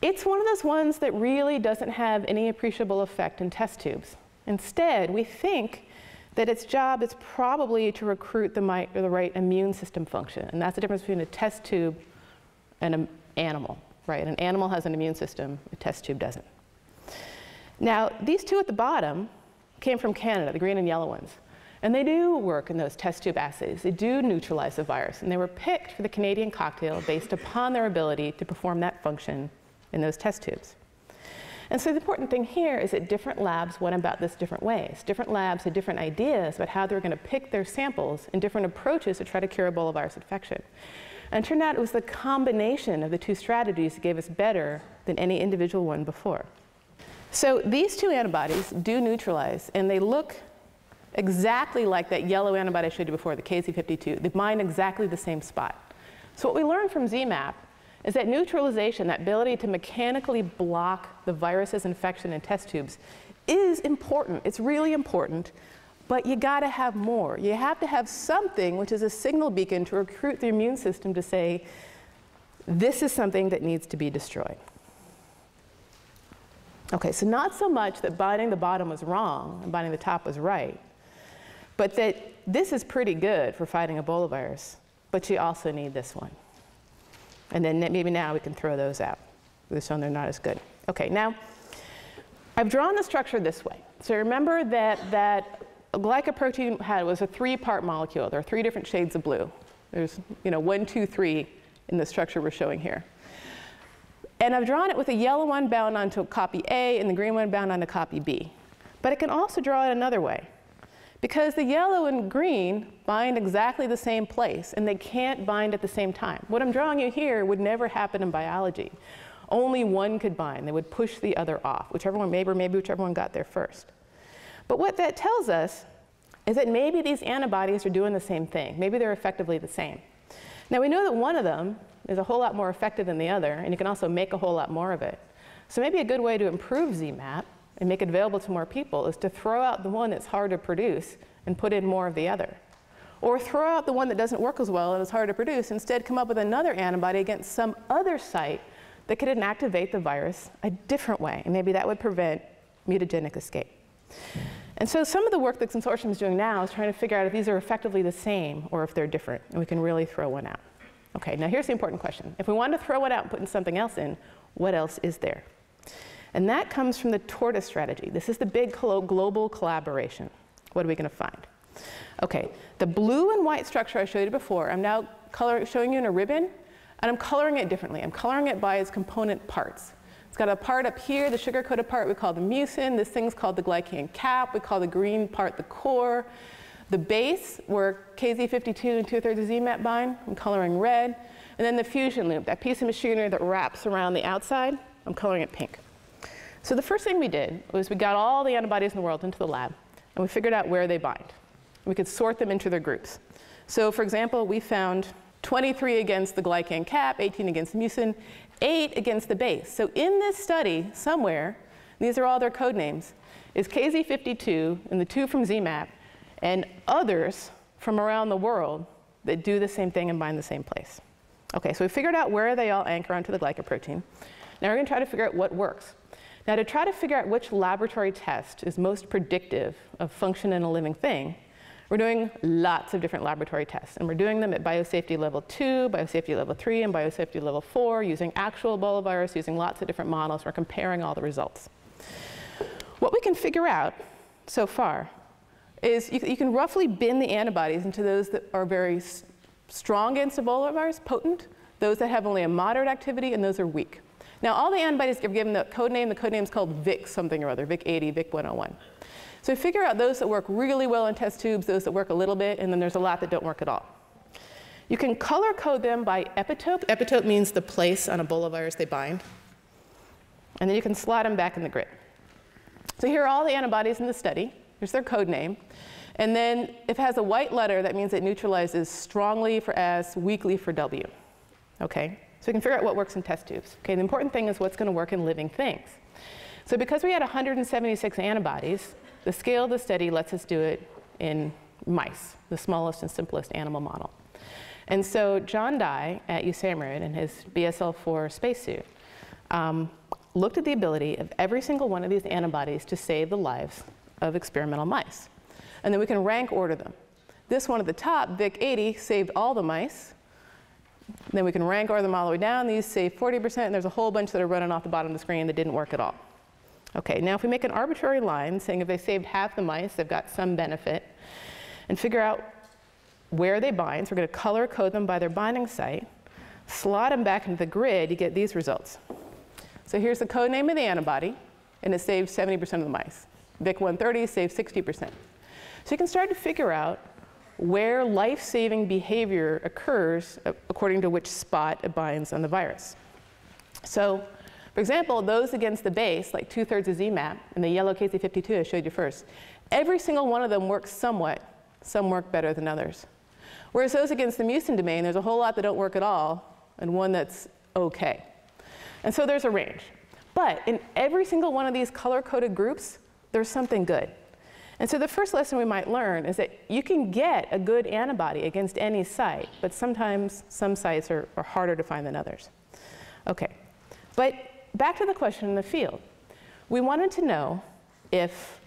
It's one of those ones that really doesn't have any appreciable effect in test tubes. Instead, we think that its job is probably to recruit the, mi or the right immune system function. And that's the difference between a test tube and an animal, right? An animal has an immune system. A test tube doesn't. Now, these two at the bottom came from Canada, the green and yellow ones. And they do work in those test tube assays. They do neutralize the virus. And they were picked for the Canadian cocktail based upon their ability to perform that function in those test tubes. And so the important thing here is that different labs went about this different ways. Different labs had different ideas about how they were going to pick their samples and different approaches to try to cure Ebola virus infection. And it turned out it was the combination of the two strategies that gave us better than any individual one before. So these two antibodies do neutralize, and they look exactly like that yellow antibody I showed you before, the K Z fifty-two. They bind exactly the same spot. So what we learned from ZMapp is that neutralization, that ability to mechanically block the virus's infection in test tubes, is important. It's really important, But you gotta have more. You have to have something which is a signal beacon to recruit the immune system to say, this is something that needs to be destroyed. Okay, so not so much that binding the bottom was wrong and binding the top was right, but that this is pretty good for fighting Ebola virus, but you also need this one. And then maybe now we can throw those out. We've shown they're not as good. Okay, now I've drawn the structure this way. So remember that that glycoprotein had was a three-part molecule. There are three different shades of blue. There's you know one, two, three in the structure we're showing here. And I've drawn it with a yellow one bound onto copy A and the green one bound onto copy B. But I can also draw it another way, because the yellow and green bind exactly the same place, and they can't bind at the same time. What I'm drawing you here would never happen in biology. Only one could bind. They would push the other off, whichever one, maybe, or maybe whichever one got there first. But what that tells us is that maybe these antibodies are doing the same thing. Maybe they're effectively the same. Now, we know that one of them is a whole lot more effective than the other, and you can also make a whole lot more of it. So maybe a good way to improve ZMapp and make it available to more people is to throw out the one that's hard to produce and put in more of the other. Or throw out the one that doesn't work as well and is hard to produce, instead come up with another antibody against some other site that could inactivate the virus a different way, and maybe that would prevent mutagenic escape. And so some of the work the consortium is doing now is trying to figure out if these are effectively the same or if they're different, and we can really throw one out. Okay, now here's the important question. If we wanted to throw one out and put something else in, what else is there? And that comes from the tortoise strategy. This is the big global collaboration. What are we going to find? Okay, the blue and white structure I showed you before, I'm now color showing you in a ribbon, and I'm coloring it differently. I'm coloring it by its component parts. It's got a part up here, the sugar-coated part we call the mucin. This thing's called the glycan cap. We call the green part the core. The base, where K Z fifty-two and two-thirds of ZMapp bind, I'm coloring red. And then the fusion loop, that piece of machinery that wraps around the outside, I'm coloring it pink. So the first thing we did was we got all the antibodies in the world into the lab, and we figured out where they bind. We could sort them into their groups. So for example, we found twenty-three against the glycan cap, eighteen against the mucin, eight against the base. So in this study, somewhere, these are all their code names, is K Z fifty-two and the two from ZMapp and others from around the world that do the same thing and bind the same place. Okay, so we figured out where they all anchor onto the glycoprotein. Now we're gonna try to figure out what works. Now to try to figure out which laboratory test is most predictive of function in a living thing, we're doing lots of different laboratory tests, and we're doing them at biosafety level two, biosafety level three, and biosafety level four, using actual Ebola virus, using lots of different models. We're comparing all the results. What we can figure out so far is you, you can roughly bin the antibodies into those that are very strong against Ebola virus, potent, those that have only a moderate activity, and those are weak. Now, all the antibodies are given the code name. The code name is called V I C something or other, V I C eighty, V I C one oh one. So we figure out those that work really well in test tubes, those that work a little bit, and then there's a lot that don't work at all. You can color code them by epitope. Epitope means the place on Ebola virus they bind. And then you can slot them back in the grid. So here are all the antibodies in the study. Here's their code name. And then if it has a white letter, that means it neutralizes strongly for S, weakly for W. Okay? So we can figure out what works in test tubes. Okay, the important thing is what's going to work in living things. So because we had one hundred seventy-six antibodies, the scale of the study lets us do it in mice, the smallest and simplest animal model. And so John Dye at USAMRIID in his B S L four spacesuit um, looked at the ability of every single one of these antibodies to save the lives of experimental mice. And then we can rank order them. This one at the top, V I C eighty, saved all the mice. Then we can rank order them all the way down. These saved forty percent, and there's a whole bunch that are running off the bottom of the screen that didn't work at all. Okay, now if we make an arbitrary line saying if they saved half the mice, they've got some benefit, and figure out where they bind, so we're going to color code them by their binding site, slot them back into the grid, you get these results. So here's the code name of the antibody, and it saved seventy percent of the mice. V I C one thirty saved sixty percent. So you can start to figure out where life-saving behavior occurs according to which spot it binds on the virus. So, for example, those against the base, like two-thirds of ZMapp, and the yellow K Z fifty-two I showed you first, every single one of them works somewhat. Some work better than others. Whereas those against the mucin domain, there's a whole lot that don't work at all, and one that's okay. And so there's a range. But in every single one of these color-coded groups, there's something good. And so the first lesson we might learn is that you can get a good antibody against any site, but sometimes some sites are, are harder to find than others. Okay, but back to the question in the field. We wanted to know if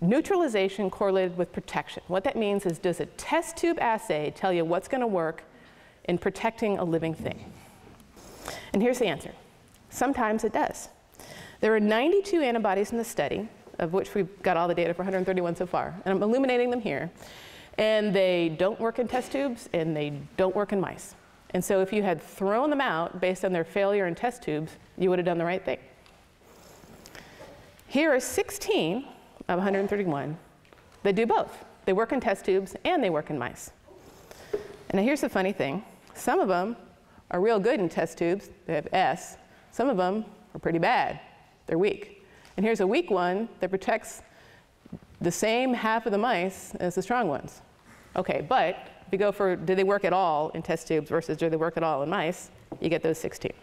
neutralization correlated with protection. What that means is, does a test tube assay tell you what's going to work in protecting a living thing? And here's the answer. Sometimes it does. There are ninety-two antibodies in the study, of which we've got all the data for one hundred thirty-one so far. And I'm illuminating them here. And they don't work in test tubes, and they don't work in mice. And so if you had thrown them out based on their failure in test tubes, you would have done the right thing. Here are sixteen of one hundred thirty-one that do both. They work in test tubes, and they work in mice. And here's the funny thing. Some of them are real good in test tubes. They have S. Some of them are pretty bad. They're weak. And here's a weak one that protects the same half of the mice as the strong ones. OK, but if you go for do they work at all in test tubes versus do they work at all in mice, you get those sixteen.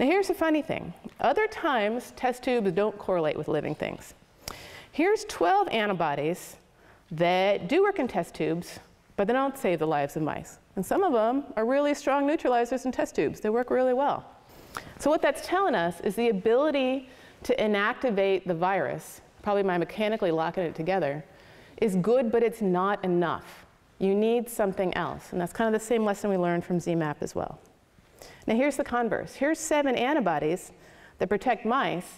Now here's the funny thing. Other times, test tubes don't correlate with living things. Here's twelve antibodies that do work in test tubes, but they don't save the lives of mice. And some of them are really strong neutralizers in test tubes. They work really well. So what that's telling us is the ability to inactivate the virus, probably by mechanically locking it together, is good, but it's not enough. You need something else. And that's kind of the same lesson we learned from ZMapp as well. Now here's the converse. Here's seven antibodies that protect mice,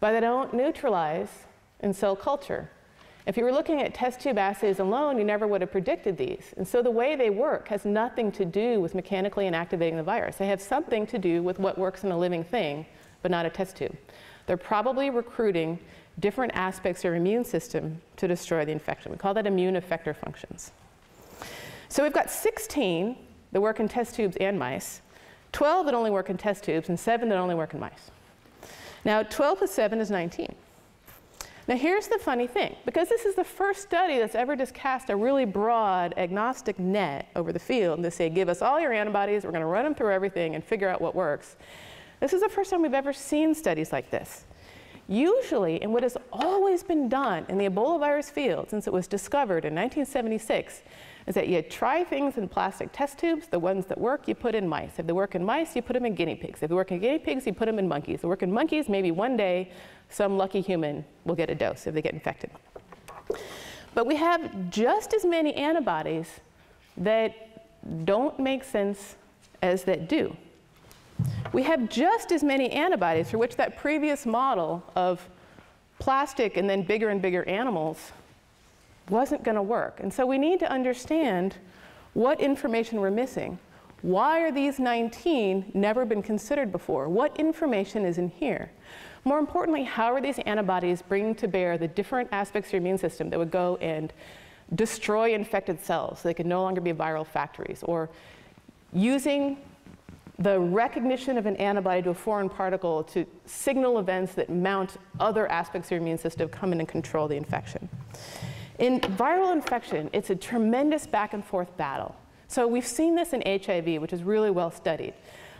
but they don't neutralize in cell culture. If you were looking at test tube assays alone, you never would have predicted these. And so the way they work has nothing to do with mechanically inactivating the virus. They have something to do with what works in a living thing, but not a test tube. They're probably recruiting different aspects of your immune system to destroy the infection. We call that immune effector functions. So we've got sixteen that work in test tubes and mice, twelve that only work in test tubes, and seven that only work in mice. Now, twelve plus seven is nineteen. Now, here's the funny thing. Because this is the first study that's ever just cast a really broad agnostic net over the field and to say, give us all your antibodies, we're going to run them through everything and figure out what works. This is the first time we've ever seen studies like this. Usually, and what has always been done in the Ebola virus field since it was discovered in nineteen seventy-six, is that you try things in plastic test tubes. The ones that work, you put in mice. If they work in mice, you put them in guinea pigs. If they work in guinea pigs, you put them in monkeys. If they work in monkeys, maybe one day some lucky human will get a dose if they get infected. But we have just as many antibodies that don't make sense as that do. We have just as many antibodies for which that previous model of plastic and then bigger and bigger animals wasn't going to work. And so we need to understand what information we're missing. Why are these nineteen never been considered before? What information is in here? More importantly, how are these antibodies bringing to bear the different aspects of your immune system that would go and destroy infected cells so they could no longer be viral factories, or using the recognition of an antibody to a foreign particle to signal events that mount other aspects of your immune system come in and control the infection. In viral infection, it's a tremendous back and forth battle. So we've seen this in H I V, which is really well studied.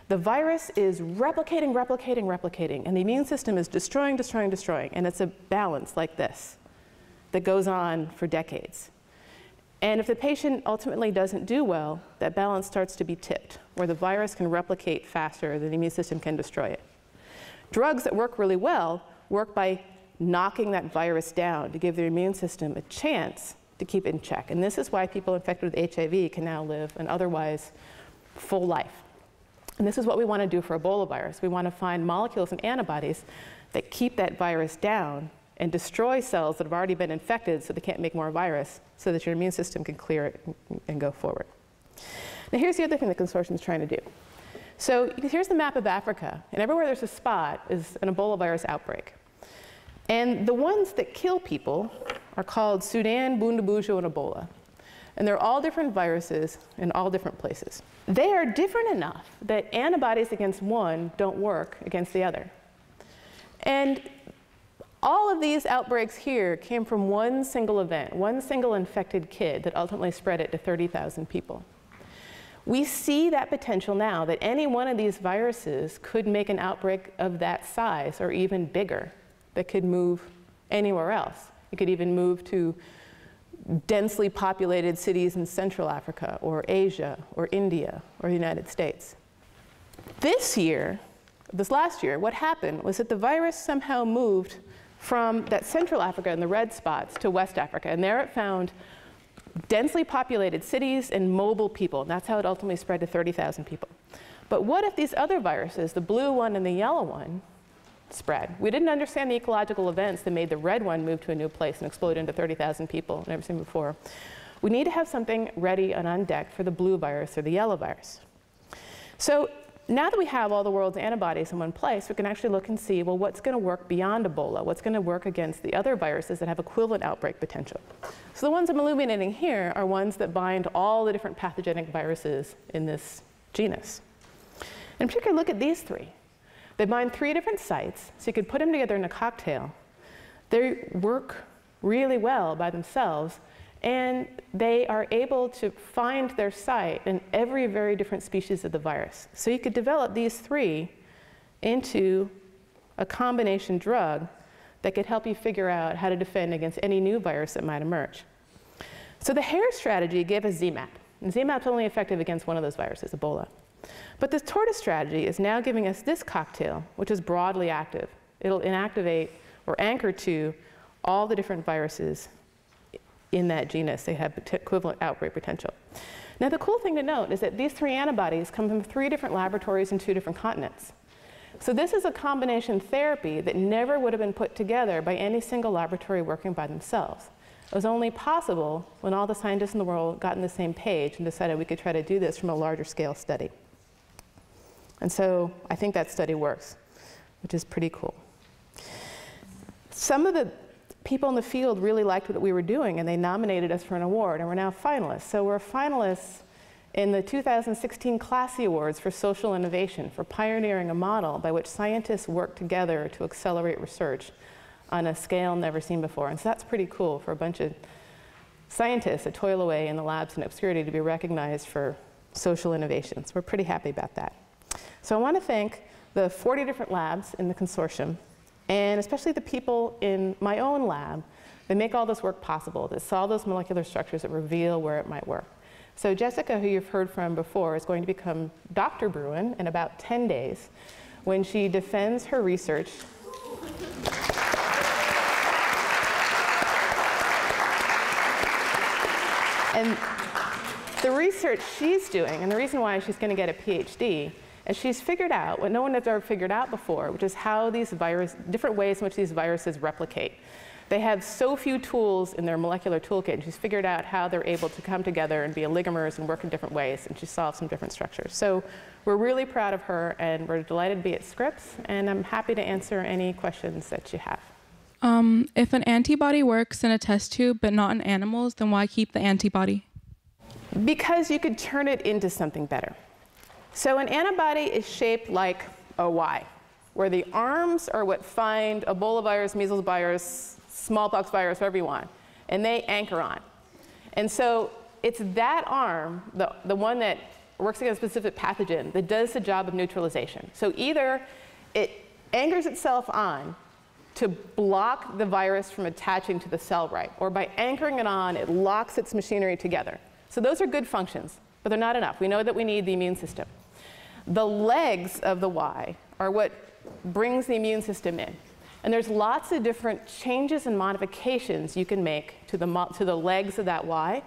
The virus is replicating, replicating, replicating, and the immune system is destroying, destroying, destroying. And it's a balance like this that goes on for decades. And if the patient ultimately doesn't do well, that balance starts to be tipped, where the virus can replicate faster than the immune system can destroy it. Drugs that work really well work by knocking that virus down to give their immune system a chance to keep it in check. And this is why people infected with H I V can now live an otherwise full life. And this is what we want to do for Ebola virus. We want to find molecules and antibodies that keep that virus down and destroy cells that have already been infected so they can't make more virus, so that your immune system can clear it and go forward. Now here's the other thing the consortium is trying to do. So here's the map of Africa. And everywhere there's a spot is an Ebola virus outbreak. And the ones that kill people are called Sudan, Bundibugyo, and Ebola. And they're all different viruses in all different places. They are different enough that antibodies against one don't work against the other. And all of these outbreaks here came from one single event, one single infected kid that ultimately spread it to thirty thousand people. We see that potential now that any one of these viruses could make an outbreak of that size or even bigger that could move anywhere else. You could even move to densely populated cities in Central Africa, or Asia, or India, or the United States. This year, this last year, what happened was that the virus somehow moved from that Central Africa and the red spots to West Africa. And there it found densely populated cities and mobile people. And that's how it ultimately spread to thirty thousand people. But what if these other viruses, the blue one and the yellow one, spread? We didn't understand the ecological events that made the red one move to a new place and explode into thirty thousand people, never seen before. We need to have something ready and on deck for the blue virus or the yellow virus. So now that we have all the world's antibodies in one place, we can actually look and see, well, what's going to work beyond Ebola? What's going to work against the other viruses that have equivalent outbreak potential? So the ones I'm illuminating here are ones that bind all the different pathogenic viruses in this genus. In particular, look at these three. They bind three different sites, so you could put them together in a cocktail. They work really well by themselves, and they are able to find their site in every very different species of the virus. So you could develop these three into a combination drug that could help you figure out how to defend against any new virus that might emerge. So the hair strategy gave us ZMapp. And ZMapp's only effective against one of those viruses, Ebola. But this tortoise strategy is now giving us this cocktail, which is broadly active. It'll inactivate or anchor to all the different viruses in that genus. They have equivalent outbreak potential. Now, the cool thing to note is that these three antibodies come from three different laboratories in two different continents. So this is a combination therapy that never would have been put together by any single laboratory working by themselves. It was only possible when all the scientists in the world got on the same page and decided we could try to do this from a larger scale study. And so I think that study works, which is pretty cool. Some of the people in the field really liked what we were doing, and they nominated us for an award, and we're now finalists. So we're finalists in the two thousand sixteen Classy Awards for social innovation, for pioneering a model by which scientists work together to accelerate research on a scale never seen before. And so that's pretty cool for a bunch of scientists that toil away in the labs in obscurity to be recognized for social innovations. We're pretty happy about that. So I want to thank the forty different labs in the consortium, and especially the people in my own lab that make all this work possible, that solve those molecular structures that reveal where it might work. So Jessica, who you've heard from before, is going to become Doctor Bruin in about ten days when she defends her research. And the research she's doing, and the reason why she's going to get a PhD, and she's figured out what no one has ever figured out before, which is how these virus, different ways in which these viruses replicate. They have so few tools in their molecular toolkit, and she's figured out how they're able to come together and be oligomers and work in different ways, and she solved some different structures. So we're really proud of her, and we're delighted to be at Scripps, and I'm happy to answer any questions that you have. Um, if an antibody works in a test tube but not in animals, then why keep the antibody? Because you could turn it into something better. So an antibody is shaped like a Y, where the arms are what find Ebola virus, measles virus, smallpox virus, whatever you want, and they anchor on. And so it's that arm, the, the one that works against a specific pathogen, that does the job of neutralization. So either it anchors itself on to block the virus from attaching to the cell right, or by anchoring it on, it locks its machinery together. So those are good functions, but they're not enough. We know that we need the immune system. The legs of the Y are what brings the immune system in. And there's lots of different changes and modifications you can make to the, mo to the legs of that Y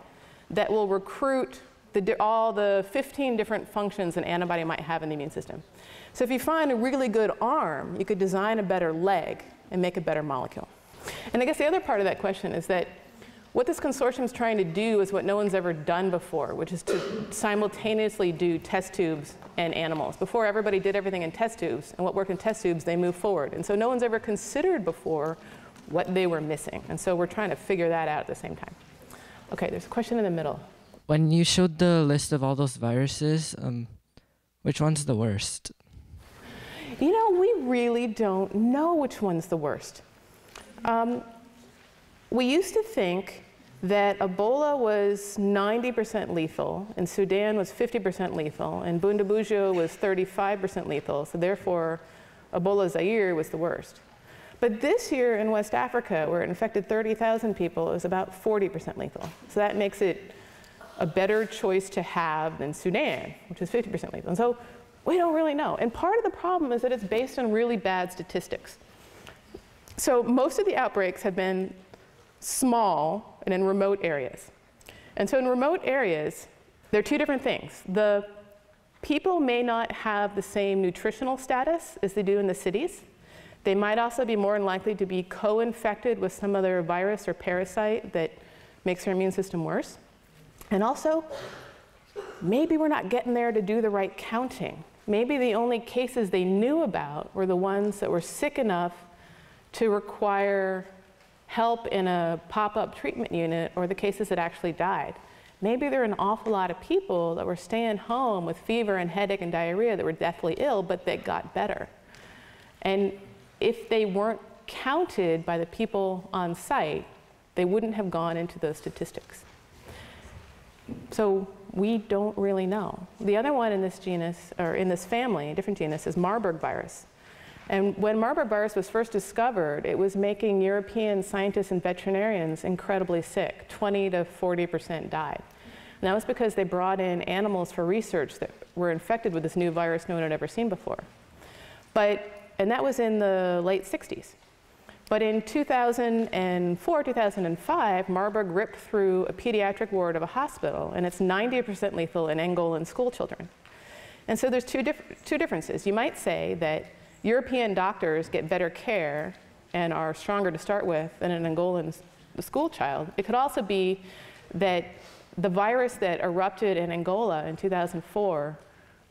that will recruit the all the fifteen different functions an antibody might have in the immune system. So if you find a really good arm, you could design a better leg and make a better molecule. And I guess the other part of that question is that what this consortium is trying to do is what no one's ever done before, which is to simultaneously do test tubes and animals. Before, everybody did everything in test tubes, and what worked in test tubes, they moved forward. And so no one's ever considered before what they were missing. And so we're trying to figure that out at the same time. OK, there's a question in the middle. When you showed the list of all those viruses, um, which one's the worst? You know, we really don't know which one's the worst. Um, We used to think that Ebola was ninety percent lethal, and Sudan was fifty percent lethal, and Bundibugyo was thirty-five percent lethal, so therefore Ebola Zaire was the worst. But this year in West Africa, where it infected thirty thousand people, it was about forty percent lethal. So that makes it a better choice to have than Sudan, which is fifty percent lethal. And so we don't really know. And part of the problem is that it's based on really bad statistics. So most of the outbreaks have been small and in remote areas. And so in remote areas, there are two different things. The people may not have the same nutritional status as they do in the cities. They might also be more likely to be co-infected with some other virus or parasite that makes their immune system worse. And also, maybe we're not getting there to do the right counting. Maybe the only cases they knew about were the ones that were sick enough to require help in a pop-up treatment unit, or the cases that actually died. Maybe there are an awful lot of people that were staying home with fever and headache and diarrhea that were deathly ill, but that got better. And if they weren't counted by the people on site, they wouldn't have gone into those statistics. So we don't really know. The other one in this genus, or in this family, a different genus, is Marburg virus. And when Marburg virus was first discovered, it was making European scientists and veterinarians incredibly sick. twenty to forty percent died. And that was because they brought in animals for research that were infected with this new virus no one had ever seen before. But, and that was in the late sixties. But in two thousand four, two thousand five, Marburg ripped through a pediatric ward of a hospital, and it's ninety percent lethal in Angolan schoolchildren. And so there's two, dif two differences. You might say that European doctors get better care and are stronger to start with than an Angolan school child. It could also be that the virus that erupted in Angola in two thousand four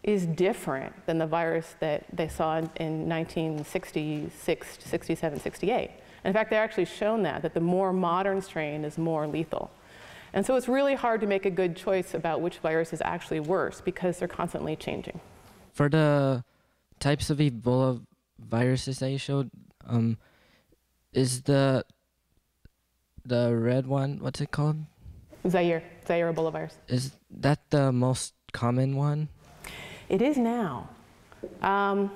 is different than the virus that they saw in, in nineteen sixty-six, sixty-seven, sixty-eight. In fact, they've actually shown that, that the more modern strain is more lethal. And so it's really hard to make a good choice about which virus is actually worse, because they're constantly changing. For the types of Ebola viruses that you showed, um, is the the red one, what's it called? Zaire, Zaire Ebola virus. Is that the most common one? It is now. Um,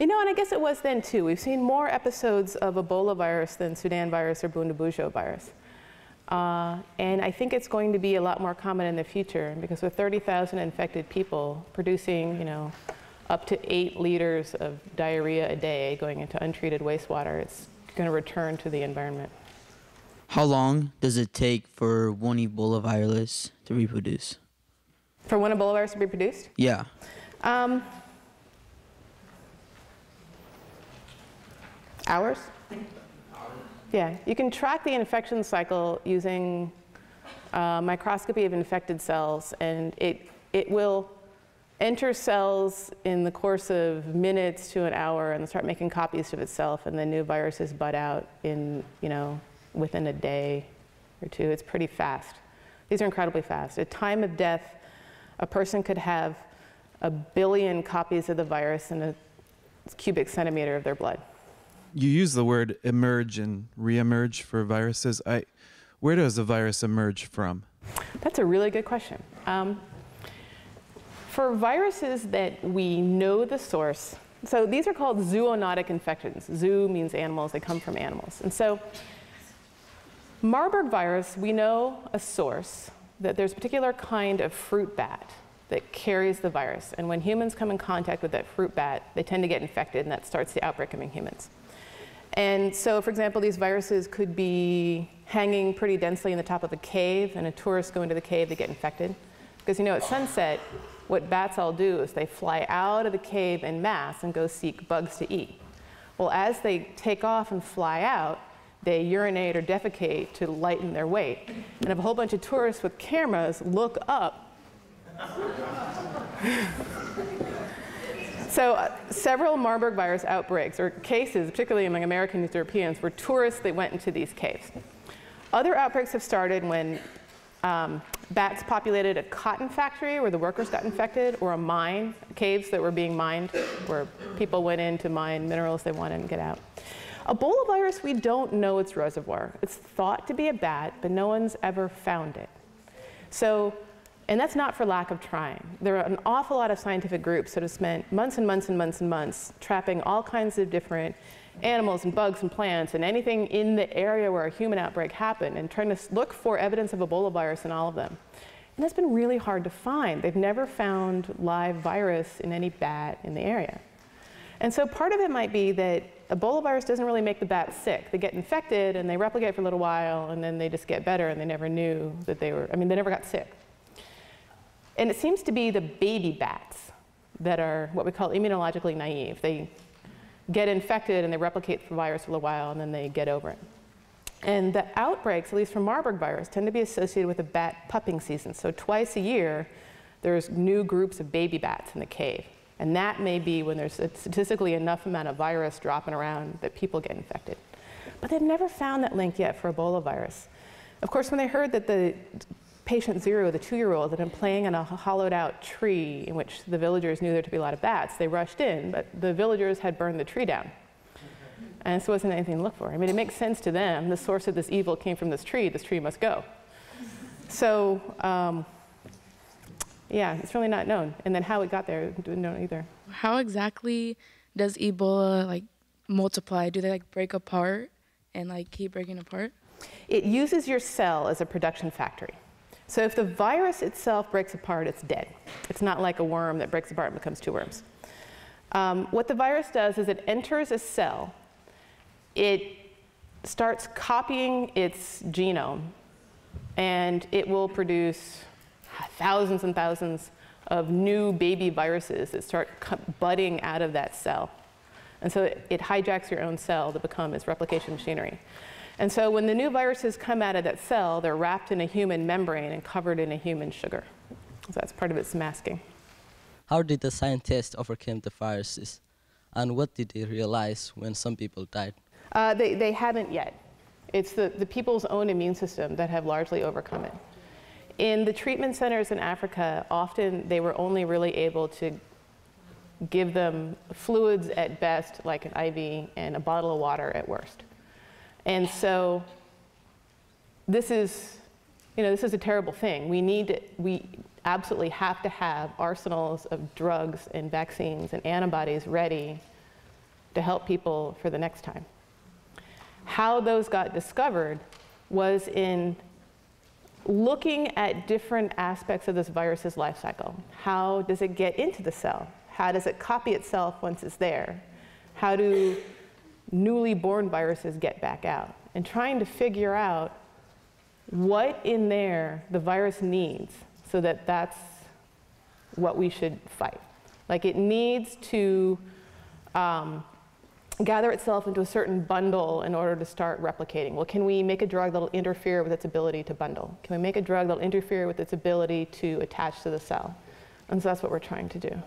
you know, and I guess it was then too. We've seen more episodes of Ebola virus than Sudan virus or Bundibugyo virus. Uh, and I think it's going to be a lot more common in the future, because with thirty thousand infected people producing, you know, up to eight liters of diarrhea a day going into untreated wastewater, it's going to return to the environment. How long does it take for one Ebola virus to reproduce? For one Ebola virus to be produced? Yeah. Um, hours? Yeah, you can track the infection cycle using uh, microscopy of infected cells, and it, it will enter cells in the course of minutes to an hour and start making copies of itself, and the new viruses bud out in, you know, within a day or two. It's pretty fast. These are incredibly fast. At time of death, a person could have a billion copies of the virus in a cubic centimeter of their blood. You use the word emerge and re-emerge for viruses. I, where does a virus emerge from? That's a really good question. Um, For viruses that we know the source, so these are called zoonotic infections. Zoo means animals, they come from animals. And so Marburg virus, we know a source, that there's a particular kind of fruit bat that carries the virus. And when humans come in contact with that fruit bat, they tend to get infected, and that starts the outbreak among humans. And so, for example, these viruses could be hanging pretty densely in the top of a cave, and a tourist go into the cave, they get infected. Because, you know, at sunset, what bats all do is they fly out of the cave en masse and go seek bugs to eat. Well, as they take off and fly out, they urinate or defecate to lighten their weight. And if a whole bunch of tourists with cameras look up, so uh, several Marburg virus outbreaks or cases, particularly among Americans and Europeans, were tourists that went into these caves. Other outbreaks have started when um, bats populated a cotton factory where the workers got infected, or a mine, caves that were being mined, where people went in to mine minerals they wanted and get out. Ebola virus, we don't know its reservoir. It's thought to be a bat, but no one's ever found it. So And that's not for lack of trying. There are an awful lot of scientific groups that have spent months and months and months and months trapping all kinds of different animals and bugs and plants and anything in the area where a human outbreak happened and trying to look for evidence of Ebola virus in all of them. And that's been really hard to find. They've never found live virus in any bat in the area. And so part of it might be that Ebola virus doesn't really make the bats sick. They get infected and they replicate for a little while and then they just get better and they never knew that they were, I mean, they never got sick. And it seems to be the baby bats that are what we call immunologically naive. They get infected and they replicate the virus for a little while and then they get over it. And the outbreaks, at least from Marburg virus, tend to be associated with a bat pupping season. So twice a year, there's new groups of baby bats in the cave. And that may be when there's a statistically enough amount of virus dropping around that people get infected. But they've never found that link yet for Ebola virus. Of course, when they heard that the patient zero, the two-year-old, had been playing on a hollowed-out tree in which the villagers knew there to be a lot of bats, they rushed in, but the villagers had burned the tree down. And so it wasn't anything to look for. I mean, it makes sense to them. The source of this evil came from this tree. This tree must go. So um, yeah, it's really not known. And then how it got there, didn't know either. How exactly does Ebola like multiply? Do they like break apart and like keep breaking apart? It uses your cell as a production factory. So if the virus itself breaks apart, it's dead. It's not like a worm that breaks apart and becomes two worms. Um, what the virus does is it enters a cell. It starts copying its genome, and it will produce thousands and thousands of new baby viruses that start budding out of that cell. And so it, it hijacks your own cell to become its replication machinery. And so when the new viruses come out of that cell, they're wrapped in a human membrane and covered in a human sugar. So that's part of its masking. How did the scientists overcome the viruses? And what did they realize when some people died? Uh, they, they haven't yet. It's the, the people's own immune system that have largely overcome it. In the treatment centers in Africa, often they were only really able to give them fluids at best, like an I V, and a bottle of water at worst. And so this is, you know, this is a terrible thing. We need to, we absolutely have to have arsenals of drugs and vaccines and antibodies ready to help people for the next time. How those got discovered was in looking at different aspects of this virus's life cycle. How does it get into the cell? How does it copy itself once it's there? How do newly born viruses get back out? And trying to figure out what in there the virus needs so that that's what we should fight. Like it needs to um, gather itself into a certain bundle in order to start replicating. Well, can we make a drug that'll interfere with its ability to bundle? Can we make a drug that'll interfere with its ability to attach to the cell? And so that's what we're trying to do.